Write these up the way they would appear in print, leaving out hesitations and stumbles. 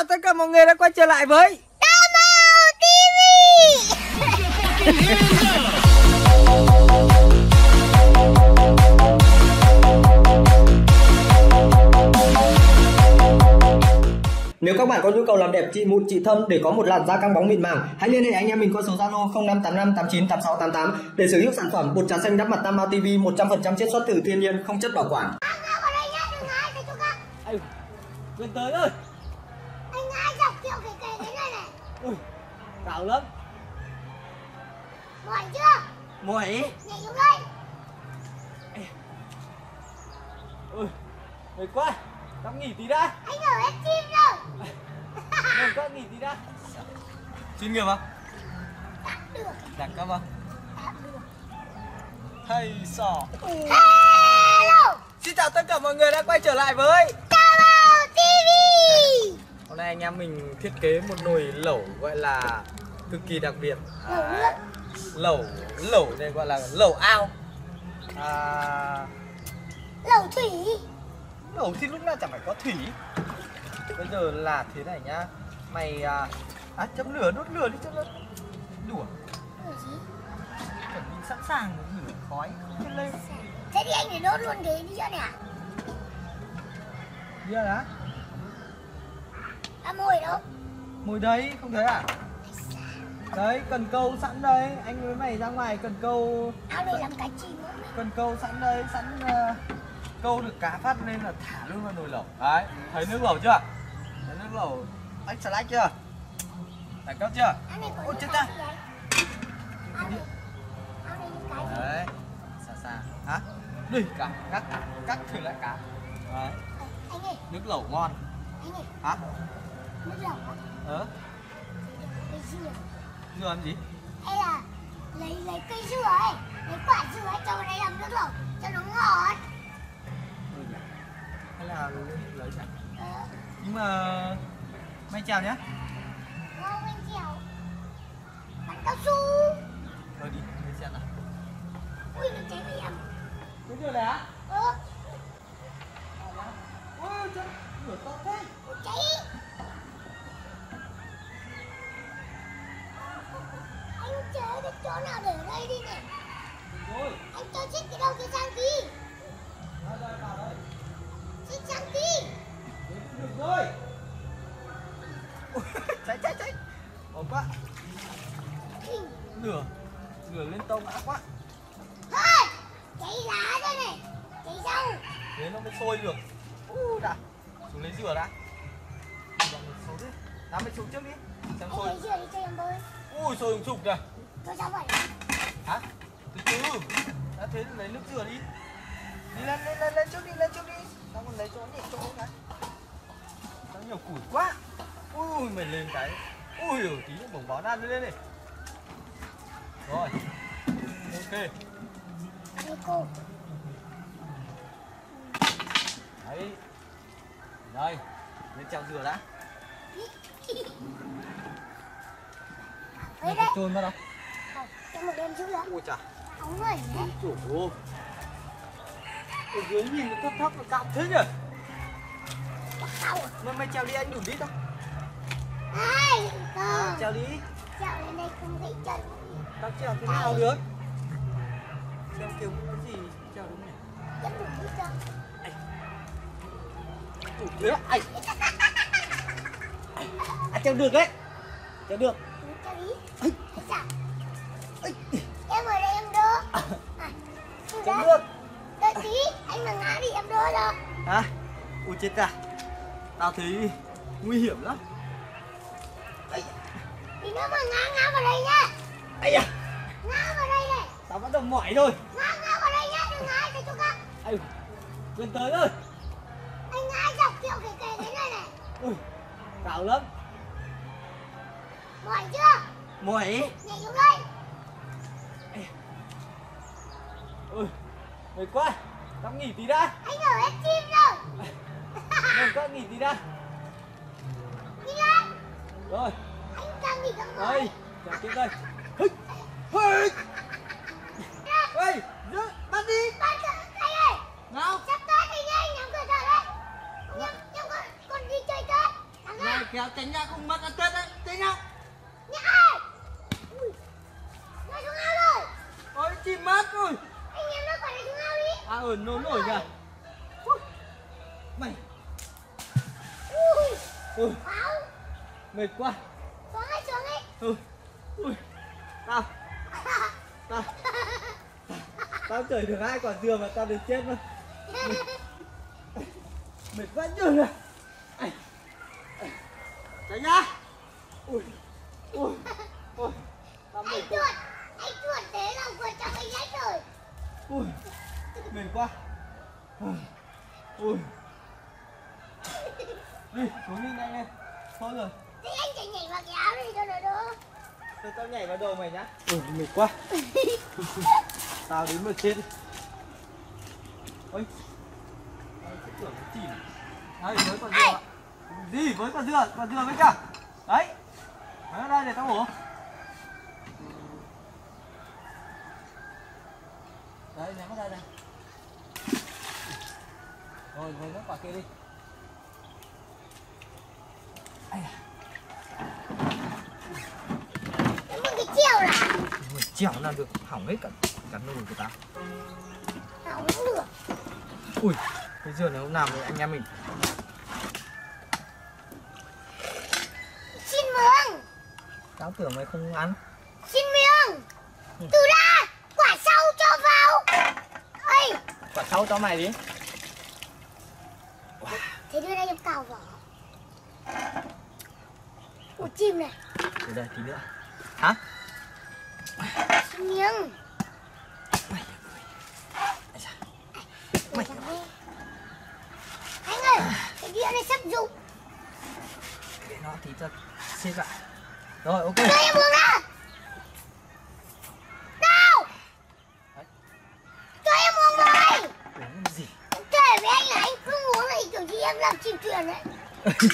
chào tất cả mọi người đã quay trở lại với Tam Mao TV. Nếu các bạn có nhu cầu làm đẹp trị mụn trị thâm để có một làn da căng bóng mịn màng, hãy liên hệ anh em mình qua số Zalo 0585898688 để sở hữu sản phẩm bột trà xanh đắp mặt Tam Mao TV 100% chiết xuất từ thiên nhiên, không chất bảo quản. Anh tới ơi. Anh ngay dọc kiểu kề thế này này. Ui, cào lắm. Mỏi chưa? Mỏi. Nhảy xuống đây. Ui, mệt quá. Tao nghỉ tí đã. Anh ở hết chim rồi. Mình có nghỉ tí đã. Chuyên nghiệp à? Đạt được. Đạt cấp à? Đạt được. Thầy sỏ. Hello. Xin chào tất cả mọi người đã quay trở lại với Tam Mao TV. Hôm nay anh em mình thiết kế một nồi lẩu gọi là cực kỳ đặc biệt. Lẩu này gọi là lẩu ao. Lẩu thủy. Lẩu thì lúc nào chẳng phải có thủy. Bây giờ là thế này nhá. Mày chấm lửa, đốt lửa đi cho nó đủa. Chuẩn bị sẵn sàng ngửi khói lên lên. Thế thì anh phải đốt luôn thế đi cho nè. Đi ra đó. À, mồi đâu? Mồi đấy, không thấy à? Đấy, cần câu sẵn đây. Anh với mày ra ngoài cần câu. Áo này làm cá chim nữa. Cần câu sẵn đây, sẵn câu được cá phát nên là thả luôn vào nồi lẩu. Đấy, thấy nước lẩu chưa? Thấy nước lẩu extra light chưa? Đẳng cấp chưa? Ôi chết ta. Đấy, xa xa. Hả? Đi cá, cắt thử lại cá. Đấy. Nước lẩu ngon. Hả? Nước lẩu á? Ờ. Cây dừa. Dừa làm gì? Hay là lấy cây dừa ấy, lấy quả dừa ấy cho vào đây làm nước lẩu cho nó ngọt. Hay là lấy chẳng. Nhưng mà mày chèo nhá. Không, anh chèo bắn cao su. Thôi đi, mày chèo nào. Ui, nó cháy với em. Cái điều này á? Ui, chân lửa to thế. Cháy. Anh chờ cái chỗ nào để đây đi nè. Anh cho chết cái đâu cái sang kia. Rồi, vào đây. Chị chẳng đi. Được rồi. Cháy. Ổn quá. Lửa lên tông ác quá. Thôi, cháy lá đây này. Cháy rau. Thế nó mới sôi được. Đã. Xuống lấy rửa đã. Nắm cái chục trước đi. Xem sôi. Lấy rửa đi cho em bơi. Ui, sôi một chục kìa. Cho cháu vậy. Hả? Từ. Đã thế lấy nước rửa đi. Đi lên trước đi, Tao còn lấy chỗ nhiều chỗ cái. Tao nhiều củi quá. Ui, mày lên cái. Ui, tí nữa bổng bó nan lên đi. Rồi. Ok. Đi cô. Đấy. Đây, lên chèo dừa đã. Đấy đấy. Trôn vào đâu? Cho một đêm trước đó. Ui chà. Ống rồi nhé. Trời ơi. Ở dưới nhìn nó thấp và cạn thế nhỉ? Mà mày trèo đi, anh đủ biết không? Ai? Trèo đi. Trèo lên đây không thấy chân. Tao trèo thế nào được? Trèo kiểu cái gì trèo đúng nhỉ? Vẫn đủ biết đâu. Đủ thế ạ. À, trèo được đấy. Trèo được. Trèo đi. Em ở đây em đưa. Trèo được. Đợi tí, anh mà ngã đi em đưa rồi. Hả? Ui chết à. Tao thấy nguy hiểm lắm. Tí nữa mà ngã vào đây nhá. Ây da. Ngã vào đây này. Tao vẫn còn mỏi thôi. Ngã vào đây nhá, đừng ngã cho các. Ây, gần tới rồi. Anh ngã dọc kiểu kề thế này này. Ui, cào lắm. Mỏi chưa? Mỏi. Nhảy xuống đây. Ui. Mệt quá, tao nghỉ tí đã. Anh ở hết chim rồi. Mình có nghỉ tí đã. Đi lên. Rồi. Anh đang nghỉ không rồi. Đây, chào tiếp đây. Ê, bắt đi. Bắt anh ơi. Nào. Sắp tới thì nhanh, nhắm cửa thở đấy. Nhắm, còn đi chơi tới. Thằng ơi. kéo tránh ra không mất ăn tết đấy. Tránh ra. Nhá ơi. Nó xuống ao rồi. Ôi chim mất rồi. Anh em nó còn lại xuống ao đi. À ừ nó nổi kìa. Mày. Ui. Ui. Mệt quá. Xuống đi xuống đi. Ừ. Ui. Tao. Tao cởi được hai quả dừa mà tao được chết mà. Mệt quá nhiều rồi. Tránh ra. Ui. Ui. Ui. Anh chuột thế là vừa trong anh rách rồi. Ui. Mệt quá. Ui. Ui. Đi, xuống đi nhanh lên. Thôi rồi. Thế anh chạy nhảy vào cái áo này cho nó đỡ. Thôi tao nhảy vào đồ mày nhá. Ui, mệt quá. Tao đến mà chết. Ôi. Tao cứ tưởng nó chìm. Đấy, mới còn dừa ạ. Gì, với quả dừa với cả. Đấy. Đấy, đây để tao bổ. Đấy, ném vào đây này. Rồi, với nước quả kia đi. Chèo làm được hỏng hết cả nồi của tao. Hỏng được. Ui, cái dừa này hôm nào thì anh em mình. Xin miếng. Tao tưởng mày không ăn. Xin miếng. Từ ra quả sau cho vào. Ê. Quả sau cho mày đi. Wow. Thế đưa đây em cào vỏ. Ủa chim này. Từ đây tí nữa. Hả? Miếng. Mày mày. Anh ơi, cái đĩa này sắp rụng. Để nó tí cho xếp lại. Rồi, ok. Đưa em uống nào. Nào. Cho em uống rồi. Uống gì? Em kể với anh là anh không uống thì kiểu gì em làm chim thuyền đấy.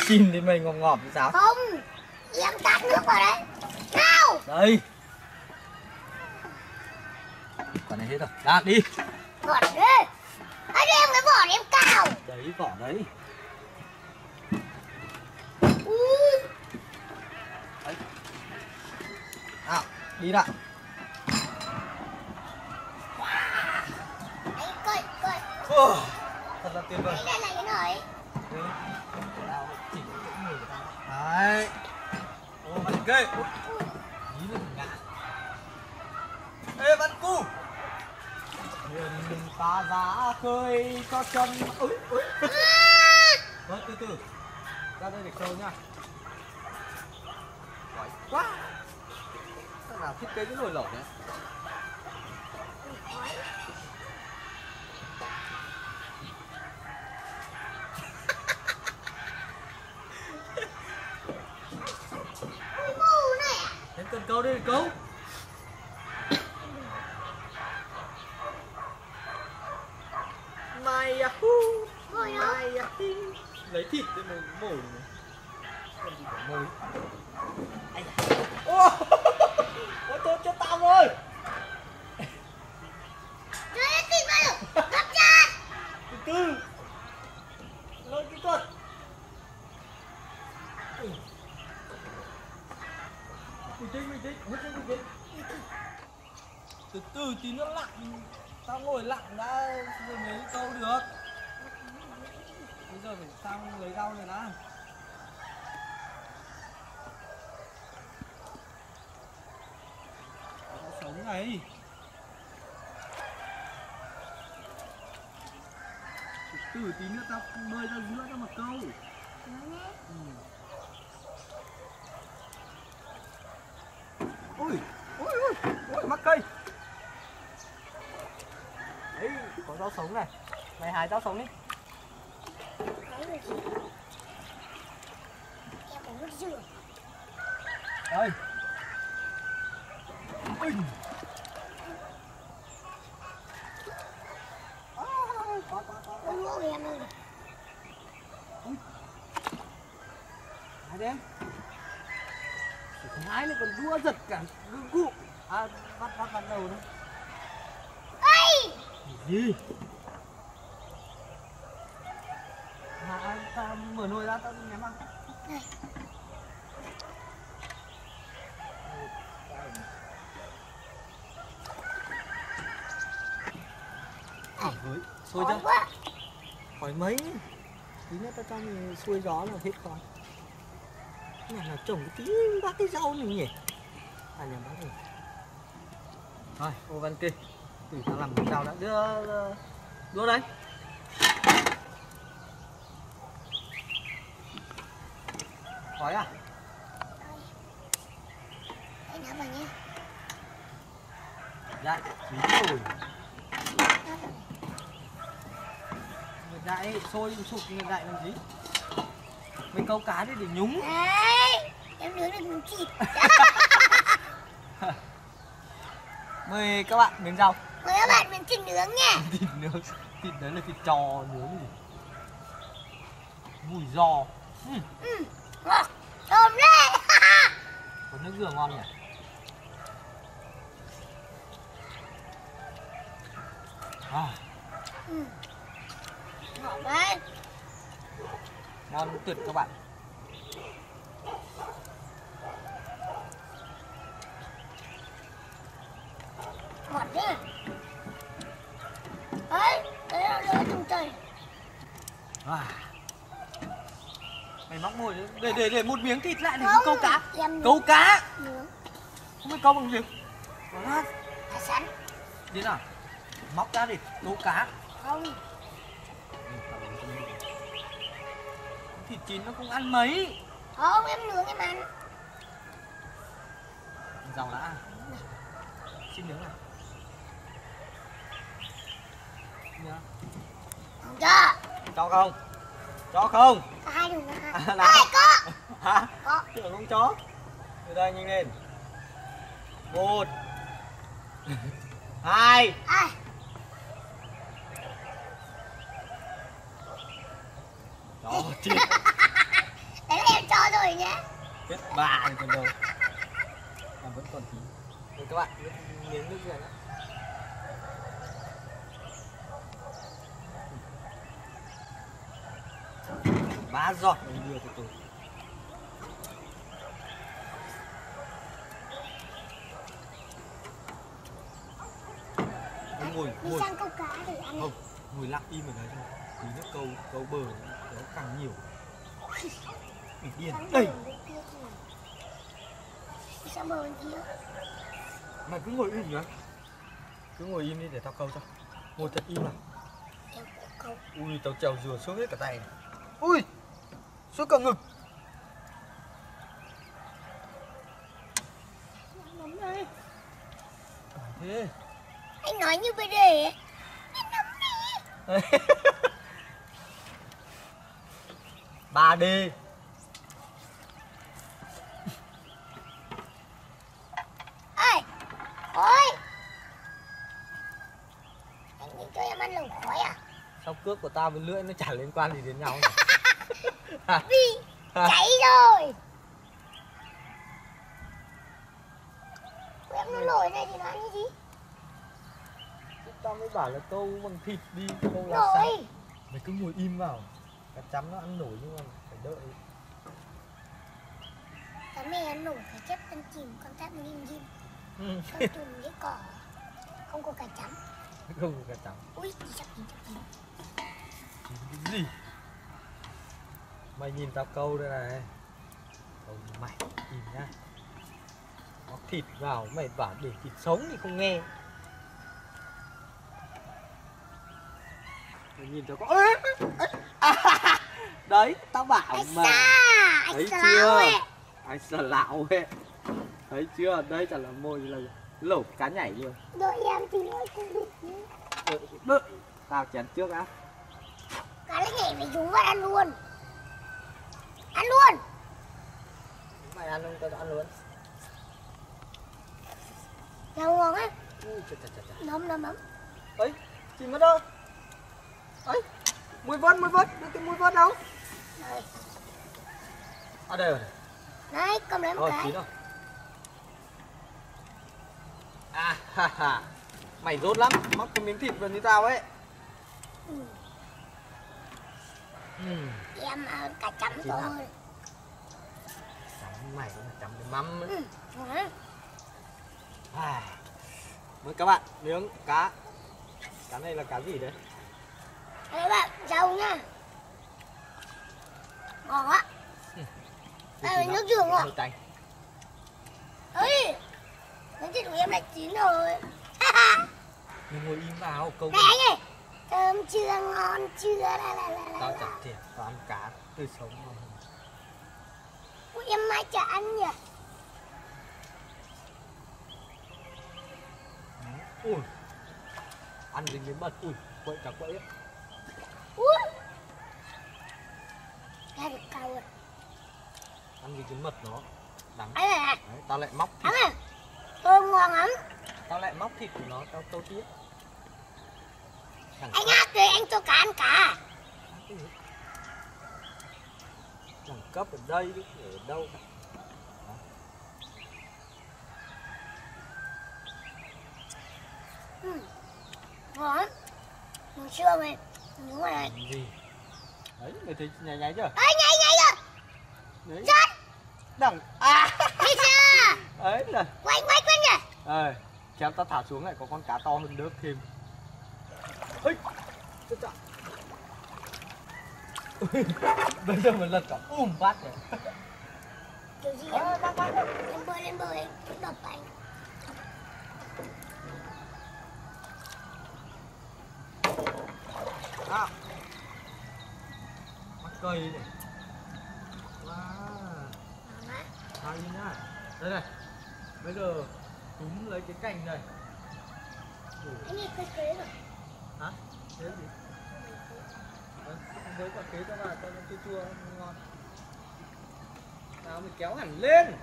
Chim thì mày ngọt ngọt với sao? Không, em tạt nước vào đấy. Nào. Đây. Quả này hết rồi, ra đi. Vỏ đi. Anh em cái vỏ này em cào. Đấy vỏ đấy. Ui. Đấy. Nào, đi đã. Anh cởi, cởi. Oh, thật là tuyệt vời. Anh đây là cái nồi. Đấy. Tao chỉ cũng người tao. Đấy. Ô bạn ghê. Tí nữa ngã. Ê bạn cu. Thuyền phá giá khơi cho chân. Úi úi. Vâng từ từ. Ra đây để sâu nha. Đói quá. Sao nào thiết kế cái nồi lẩu đấy. Đến cần câu đi để câu. Lấy thịt để mình mổ này. Còn gì phải mồi. Ô. Ôi thôi cho tao rồi. Cho hết thịt vào. Gấp chân. Từ từ. Lôi kỹ thuật. Mình thích. Từ từ tí nữa lặng. Tao ngồi lặng đã rồi mới câu được. Bây giờ phải sang lấy rau rồi đã. Nó sống này. Từ tí nữa tao bơi ra giữa cho mà câu. Ôi, ôi, ôi, ôi, mắc cây. Đấy, có rau sống này. Mày hái rau sống đi. Em uống nước dừa. Đây. Ui. Có em ơi. Hái đấy. Hái này còn đua giật cả gương cụ. À, bắt bắt đầu đấy. Ây. Gì? Mà ta mở nồi ra tao ném ăn. Với xôi ra khỏi mấy tí nữa ta cho mình xuôi gió là hết khói. Nhà nào trồng cái tí bác cái rau mình nhỉ. À nhà bác rồi. Thôi ô Văn Kỳ tụi ta làm cái rau đã đưa đây. Khói à? Đây nhá bà nhé. Dạ chín rồi. Đại sôi sụp đại làm gì? Mình câu cá đi để nhúng. Đấy, em nướng được nhúng thịt. Mời các bạn miếng rau. Mời các bạn miếng thịt nướng nha. Thịt nướng, thịt đấy là thịt trò nướng gì? Mùi giò. Ngon, thơm đấy. Có nước dừa ngon nhỉ? À. Ngon tuyệt các bạn. Ngọt thế. Đấy, đấy là lửa trùng trời. À. Mày móc mồi để một miếng thịt lại để câu cá. Câu cá. Nướng. Không biết câu bằng gì. Cá sẵn. Thế nào? Móc ra đi, câu cá. Không. Thịt chín nó không ăn mấy. Không, em nướng em ăn. Rau đã. Xin nướng nào. Không cho. Cho không? Cho không? Ai đừng có. Ai có. Hả? Có. Tưởng không cho. Từ đây nhanh lên. 1 2 Ai. Đó, chết. Đấy là em cho rồi nhé. Chết bà này còn đâu. Mà vẫn còn tí. Rồi các bạn, miếng nước này nữa. Ba giọt này đưa của tôi. Ngồi, ngồi. Sang câu cá để ăn. Không, ngồi lặng im ở đấy thôi. Tí nước câu bờ nó càng nhiều. Bị điên. Đây. Sao bờ bên kia? Mày cứ ngồi im nhá. Cứ ngồi im đi để tao câu cho. Ngồi thật im nào. Em cũng câu. Ui tao trèo dừa xuống hết cả tay này. Ui xuống cả ngực. Nóng đây. Thế. Anh nói như bây đề. Anh nóng đi. 3D. Ôi. Ôi. Anh đi cho em ăn lẩu khói à? Sao cước của tao với lưỡi nó chả liên quan gì đến nhau nhỉ? Vì cháy rồi. Em nó lổi này thì nó ăn cái gì? Tao mới bảo là câu bằng thịt đi, câu là sao? Mày cứ ngồi im vào. Cá chấm nó ăn nổi nhưng mà phải đợi. Cá mè ăn nổi phải chết con chìm, con tháp lim dim. Con chùm với cỏ. Không có cá chấm. Không có cá chấm. Ui, cái gì? Mày nhìn tao câu đây này. Câu mày, im nhá. Móc thịt vào, mày bảo để thịt sống thì không nghe. Mày nhìn tao có... Đấy, tao bảo mà. Thấy chưa? Anh sợ lão ấy. Thấy chưa? Đây chả là mồi là lẩu cá nhảy luôn. Đợi em thì nói đợi. Tao chén trước á. Cá nó nhảy phải dùng và ăn luôn. Ăn luôn. Mày ăn không? Tao đã ăn luôn. Ngon ngon á. Nấm. Ấy, chìm mất đâu. Ấy. Mũi vớt, đưa cái mũi vớt đâu? Đây. À đây rồi. Đấy, cầm lấy một cái. À, ha, ha. Mày rốt lắm, móc cái miếng thịt vào như tao ấy. Em ăn cả chấm rồi. Chấm mày cũng là chấm cái mắm ấy. À. Mời các bạn nướng cá Cá này là cá gì đấy? Các bạn, chào nha. Ngon á. Đây là nước dừa không ạ? Ê, nó chết của em lại chín rồi. Mình ngồi im vào câu. Này anh ơi, thơm chưa, ngon chưa? Tao chẳng thể toàn cá tươi sống luôn. Ui, em mai chả ăn nhỉ? Ui, ăn dính đến mật. Ui, quậy cả quậy ấy. Ui, ra được câu rồi. Ăn dính đến mật nó đắng. Đấy, tao lại móc thịt. Thơm ngon lắm. Tao lại móc thịt của nó, tao tô tiết. Đằng anh hát rồi, anh cho cá ăn cá. Đẳng cấp ở đây, ở đâu cả. Ngon lắm. Mình chưa mày, đúng rồi đấy. Đấy, mày thấy nháy nháy chưa? Ê, nháy nháy rồi. Đấy. Chết. Đẳng, à. Thấy chưa? Đấy là. Quay kìa. Ờ, kéo tao thả xuống lại có con cá to hơn đớp thêm. Ê, chết chạ. Bây giờ mình lật cả bát này. Kiểu gì em? Em bơi lên bơi, em đập anh. À, mắc cây này. Wow, hay nha. Đây này, bây giờ túm lấy cái cành này. Anh này cây khế rồi. Hả? Khế gì? Nếu quả khế cho vào, cho nó chua chua, ngon. Nào, mình kéo hẳn lên.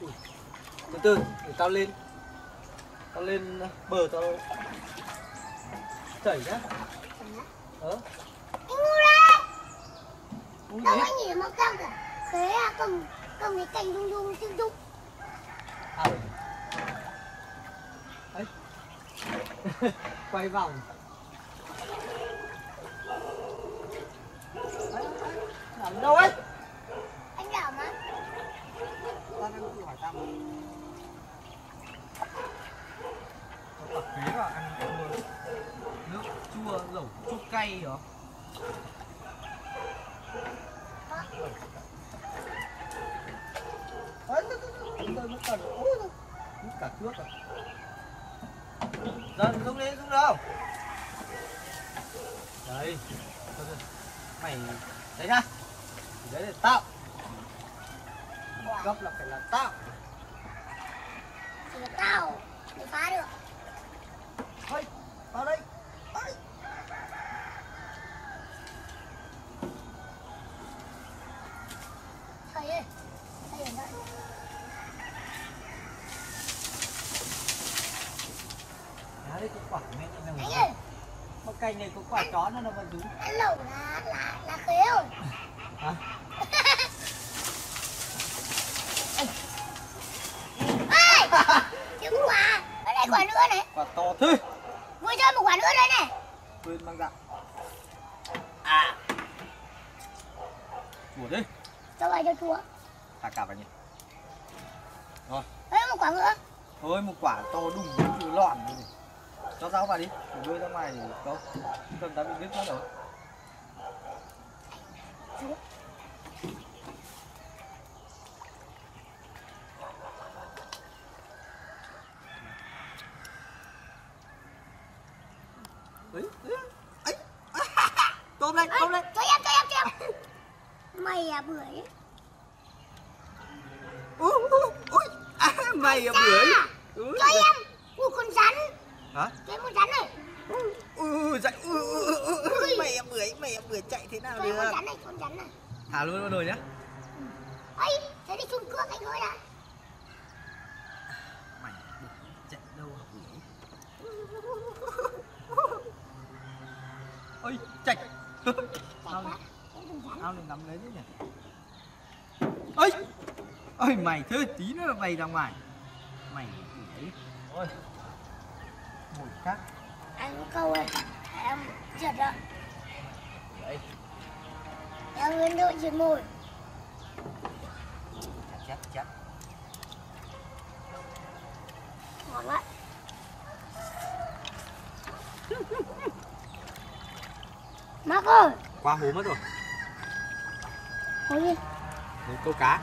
Ui, từ từ, để tao lên. Tao lên bờ tao chảy nhá. Anh ngu đấy. Ngu đấy. Đâu anh nhìn màu cam kìa. Khế à, cầm cái cành đung đung, chưng đung. À, ấy. Quay vòng. Làm đâu ấy? Anh làm á? Tao đang tự hỏi tao mà. Tao tập phí vào ăn cái mưa. Nước chua, lẩu chút cay hả? Ấy, nó cần, nó cả thước rồi. Dần, rung lên, rung đâu? Đấy, mày, đấy ha. Đấy là tao. Cấp là phải là tao. Chỉ là tao mới phá được. Thôi, vào đây. Thầy ơi, thầy ở đây. Đá đây có quả mẹ này mà. Anh ơi, một cành này có quả chó nó mà đúng. Anh lẩu là khế rồi. Hả? Ê! Trứng quả! Ở đây quả nữa này! Quả to thế! Vui chơi một quả nữa đây này! Quên mang dạng! À! Chùa đi! Cho vào cho chùa! Thả cả vào nhỉ! Rồi! Ê! Một quả nữa! Thôi! Một quả to đùng như lọn rồi! Cho rau vào đi! Để đưa ra ngoài thì không! Cầm ta bị đứt mất rồi! Tôm lên, tôm lên. Cho em. Mày à bưởi. Ui, mày à bưởi. Cho em. Ui con rắn. Hả? Cho em con rắn này. Ui, mày à bưởi chạy thế nào được? Con rắn này. Thả luôn vào nồi nhá. Ấy, thế đi chung cước anh thôi đã. Mày chạy đâu hả bưởi? Ôi, chạch. Tao này nắm lấy đấy nhỉ. Ôi mày thơ tí nữa mày ra ngoài. Mày đấy. Ôi. Mồi cát. Anh câu ơi. Em trượt ạ. Đấy. Em nguyên đội trượt mồi. Chắc. Ngon lắm. Mắc ơi, qua hố mất rồi. Hố gì? Hố câu cá,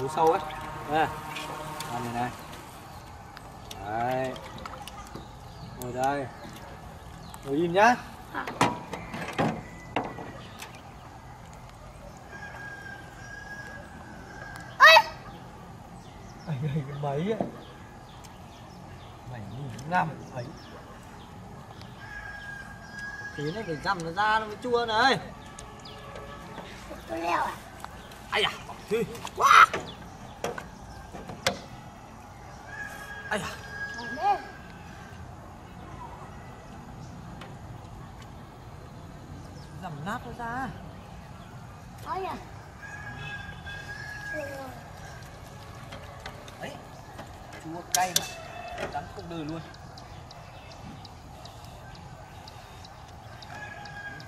hố sâu ấy. Đây, con này này. Đấy, ngồi đây, ngồi im nhá. Cái mấy ấy, 7.500 ấy. Tí này phải dằm nó ra nó mới chua này. Tôi leo à? Ây da, thôi, quá. Ây da. Dằm nát nó ra. Ây da. Chua cay mà, chắn không đời luôn.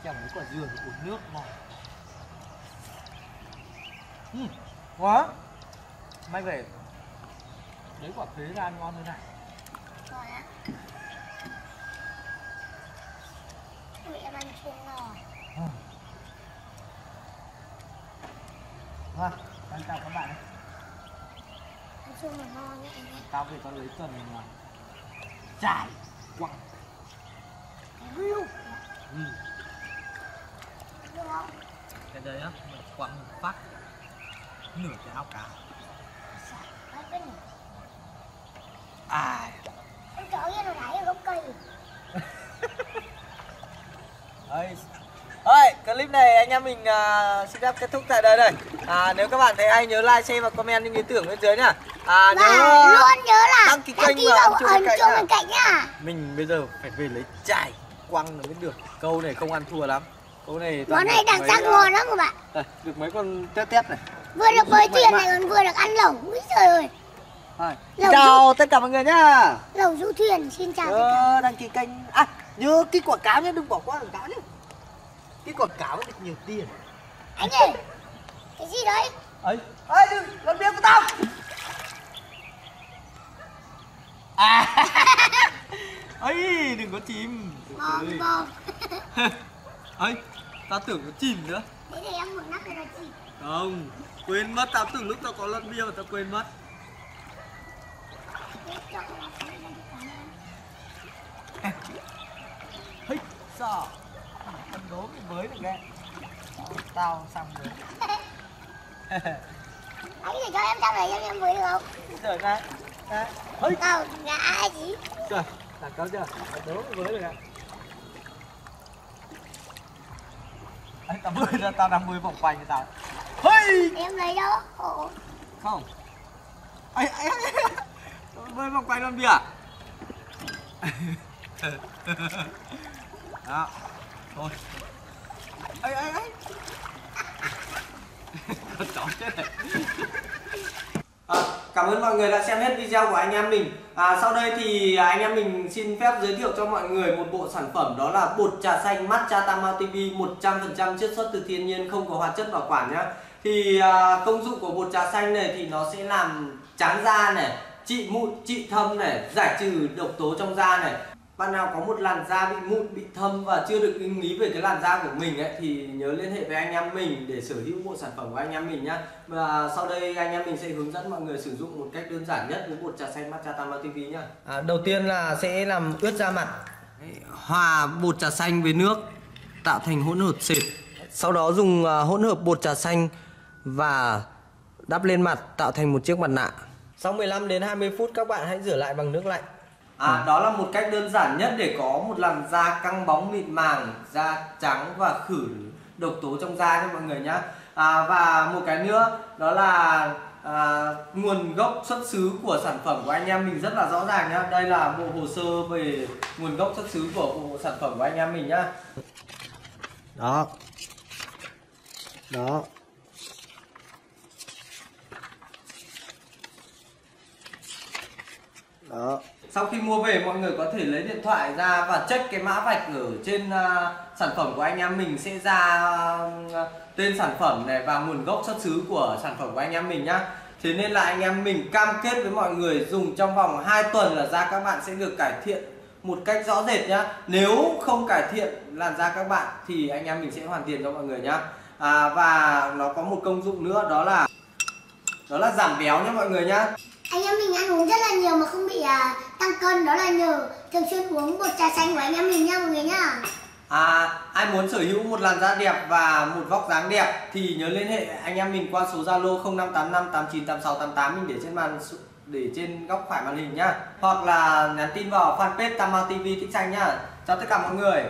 Chèm với quả dừa uống nước mà. Quá. May về. Đấy quả phế ra ngon thế này. Ngon á. Ui em ăn chung rồi. Vâng, ăn chào các bạn. Tao về tao lấy tuần mình trải quặng. Riu. Cái đấy á, mình quặng một phát nửa cái áo cá. À. Con chó kia nó đẩy gốc cây. Ơi, clip này anh em mình xin phép kết thúc tại đây đây. Nếu các bạn thấy hay nhớ like, share và comment những ý tưởng bên dưới nhá. Và nhớ luôn nhớ là đăng ký kênh và ấn chuông bên cạnh nhá. Mình bây giờ phải về lấy chải quăng mới được. Câu này không ăn thua lắm. Câu này món này đặc sắc ngon lắm các bạn. Đây, được mấy con tép tép này. Vừa được bới tiền này còn vừa được ăn lẩu. Úi trời ơi. Chào tất cả mọi người nhá. Lẩu du thuyền xin chào tất cả. Đăng ký kênh. À, nhớ cái quảng cáo nhá, đừng bỏ qua quảng cáo nhá. Cái quảng cáo được nhiều tiền. Anh ơi. Cái gì đấy? Ấy. Ê đừng, làm việc của tao. À. Ấy, đừng có chìm. Bom bom. Ấy, tao tưởng nó chìm nữa. Thế thì em muốn nắp cho nó chìm. Không, quên mất, tao tưởng lúc tao có lăn bia mà tao quên mất. Hích sao? Con đố cái mới được đấy. Tao xong rồi. Anh để cho em xong rồi cho em mới được không? Rồi này. Đấy. Tao ngã gì? Trời, đặt câu chưa? Đặt đố mới được ạ. Anh tao bơi ra, tao đang bơi vòng quanh cho tao. Hey! Em lấy đâu? Ồ. Không. Ấy em. Bơi vòng quanh làm gì à? Đó. Thôi. Ấy ấy ấy. Cảm ơn mọi người đã xem hết video của anh em mình. Sau đây thì anh em mình xin phép giới thiệu cho mọi người một bộ sản phẩm, đó là bột trà xanh matcha Tam Mao TV 100% chiết xuất từ thiên nhiên, không có hóa chất bảo quản nhá. Thì công dụng của bột trà xanh này thì nó sẽ làm trắng da này, trị mụn, trị thâm này, giải trừ độc tố trong da này. Bạn nào có một làn da bị mụn, bị thâm và chưa được ưng ý về cái làn da của mình ấy, thì nhớ liên hệ với anh em mình để sở hữu bộ sản phẩm của anh em mình nhá. Và sau đây anh em mình sẽ hướng dẫn mọi người sử dụng một cách đơn giản nhất với bột trà xanh matcha Tam Mao TV nhá. Đầu tiên là sẽ làm ướt da mặt. Hòa bột trà xanh với nước tạo thành hỗn hợp sệt. Sau đó dùng hỗn hợp bột trà xanh và đắp lên mặt tạo thành một chiếc mặt nạ. Sau 15 đến 20 phút các bạn hãy rửa lại bằng nước lạnh. Đó là một cách đơn giản nhất để có một làn da căng bóng mịn màng, da trắng và khử độc tố trong da nha mọi người nhé. Và một cái nữa đó là nguồn gốc xuất xứ của sản phẩm của anh em mình rất là rõ ràng nhá. Đây là bộ hồ sơ về nguồn gốc xuất xứ của bộ sản phẩm của anh em mình nhá. Đó. Đó. Đó. Sau khi mua về mọi người có thể lấy điện thoại ra và check cái mã vạch ở trên sản phẩm của anh em mình, sẽ ra tên sản phẩm này và nguồn gốc xuất xứ của sản phẩm của anh em mình nhá. Thế nên là anh em mình cam kết với mọi người dùng trong vòng 2 tuần là da các bạn sẽ được cải thiện một cách rõ rệt nhá. Nếu không cải thiện làn da các bạn thì anh em mình sẽ hoàn tiền cho mọi người nhá. Và nó có một công dụng nữa, đó là giảm béo nhé mọi người nhá. Anh em mình ăn uống rất là nhiều mà không bị tăng cân, đó là nhờ thường xuyên uống bột trà xanh của anh em mình nha mọi người nhá. Ai muốn sở hữu một làn da đẹp và một vóc dáng đẹp thì nhớ liên hệ anh em mình qua số Zalo 0585898688 mình để trên màn, để trên góc phải màn hình nhá, hoặc là nhắn tin vào fanpage Tam Mao TV Thích Xanh nhá. Chào tất cả mọi người.